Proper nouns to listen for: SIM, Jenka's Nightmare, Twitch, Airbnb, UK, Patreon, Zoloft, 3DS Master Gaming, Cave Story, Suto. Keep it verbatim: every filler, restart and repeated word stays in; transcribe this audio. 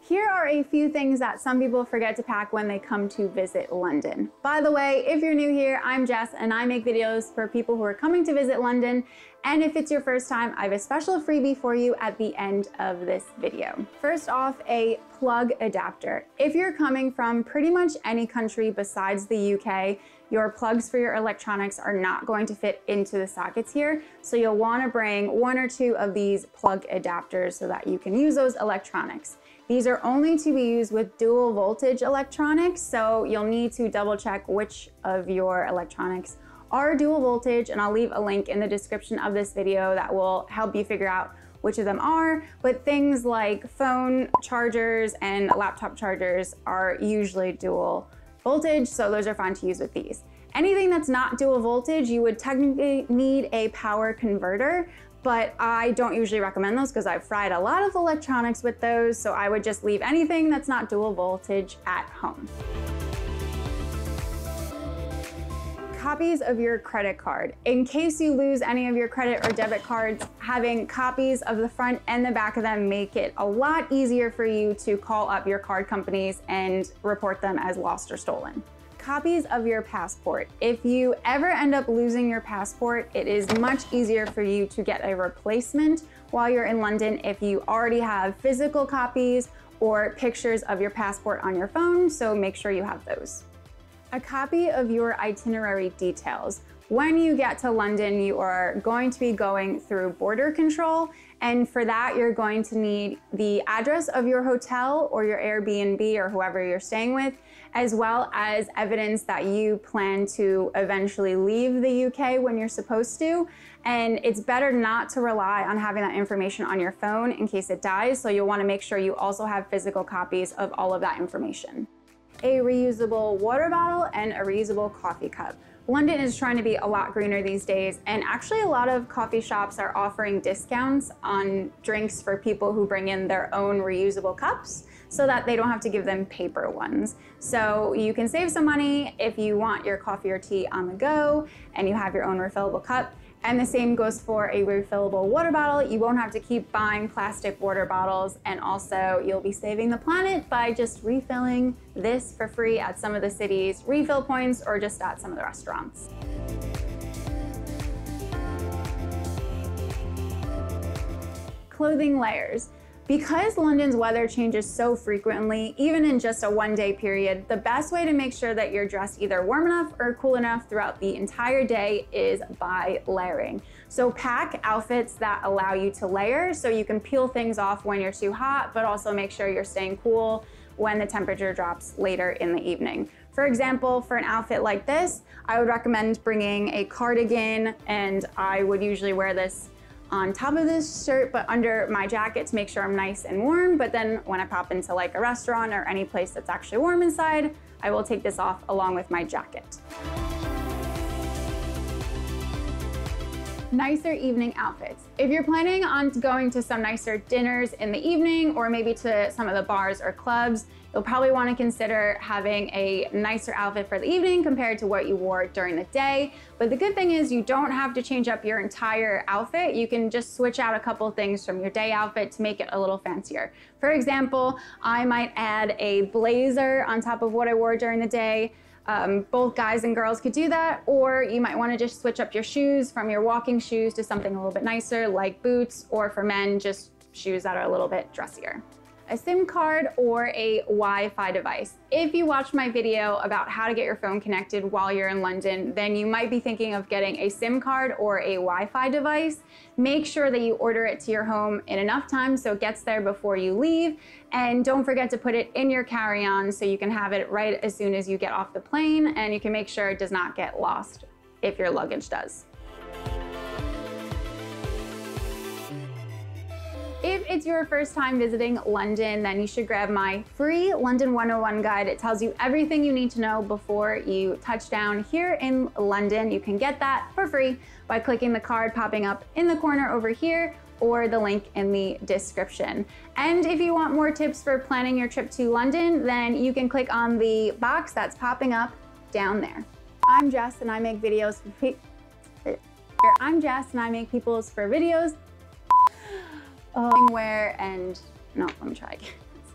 Here are a few things that some people forget to pack when they come to visit London. By the way, if you're new here, I'm Jess and I make videos for people who are coming to visit London. And if it's your first time, I have a special freebie for you at the end of this video. First off, a plug adapter. If you're coming from pretty much any country besides the U K, your plugs for your electronics are not going to fit into the sockets here. So you'll wanna bring one or two of these plug adapters so that you can use those electronics. These are only to be used with dual voltage electronics. So you'll need to double check which of your electronics are dual voltage, and I'll leave a link in the description of this video that will help you figure out which of them are, but things like phone chargers and laptop chargers are usually dual voltage, so those are fine to use with these. Anything that's not dual voltage, you would technically need a power converter, but I don't usually recommend those because I've fried a lot of electronics with those, so I would just leave anything that's not dual voltage at home. Copies of your credit card. In case you lose any of your credit or debit cards, having copies of the front and the back of them make it a lot easier for you to call up your card companies and report them as lost or stolen. Copies of your passport. If you ever end up losing your passport, it is much easier for you to get a replacement while you're in London if you already have physical copies or pictures of your passport on your phone, so make sure you have those. A copy of your itinerary details. When you get to London, you are going to be going through border control, and for that, you're going to need the address of your hotel or your Airbnb or whoever you're staying with, as well as evidence that you plan to eventually leave the U K when you're supposed to. And it's better not to rely on having that information on your phone in case it dies, so you'll want to make sure you also have physical copies of all of that information. A reusable water bottle and a reusable coffee cup. London is trying to be a lot greener these days, and actually a lot of coffee shops are offering discounts on drinks for people who bring in their own reusable cups so that they don't have to give them paper ones. So you can save some money if you want your coffee or tea on the go and you have your own refillable cup. And the same goes for a refillable water bottle. You won't have to keep buying plastic water bottles, and also you'll be saving the planet by just refilling this for free at some of the city's refill points or just at some of the restaurants. Clothing layers. Because London's weather changes so frequently, even in just a one day period, the best way to make sure that you're dressed either warm enough or cool enough throughout the entire day is by layering. So pack outfits that allow you to layer so you can peel things off when you're too hot, but also make sure you're staying cool when the temperature drops later in the evening. For example, for an outfit like this, I would recommend bringing a cardigan, and I would usually wear this on top of this shirt, but under my jacket to make sure I'm nice and warm. But then when I pop into like a restaurant or any place that's actually warm inside, I will take this off along with my jacket. Nicer evening outfits. If you're planning on going to some nicer dinners in the evening, or maybe to some of the bars or clubs, you'll probably want to consider having a nicer outfit for the evening compared to what you wore during the day. But the good thing is you don't have to change up your entire outfit. You can just switch out a couple things from your day outfit to make it a little fancier. For example, I might add a blazer on top of what I wore during the day. Um, both guys and girls could do that, or you might want to just switch up your shoes from your walking shoes to something a little bit nicer like boots, or for men, just shoes that are a little bit dressier. A SIM card or a Wi-Fi device. If you watched my video about how to get your phone connected while you're in London, then you might be thinking of getting a SIM card or a Wi-Fi device. Make sure that you order it to your home in enough time so it gets there before you leave. And don't forget to put it in your carry-on so you can have it right as soon as you get off the plane, and you can make sure it does not get lost if your luggage does. If it's your first time visiting London, then you should grab my free London one oh one guide. It tells you everything you need to know before you touch down here in London. You can get that for free by clicking the card popping up in the corner over here, or the link in the description. And if you want more tips for planning your trip to London, then you can click on the box that's popping up down there. I'm Jess and I make videos for people. I'm Jess and I make people's for videos. Wear and No, let me try again.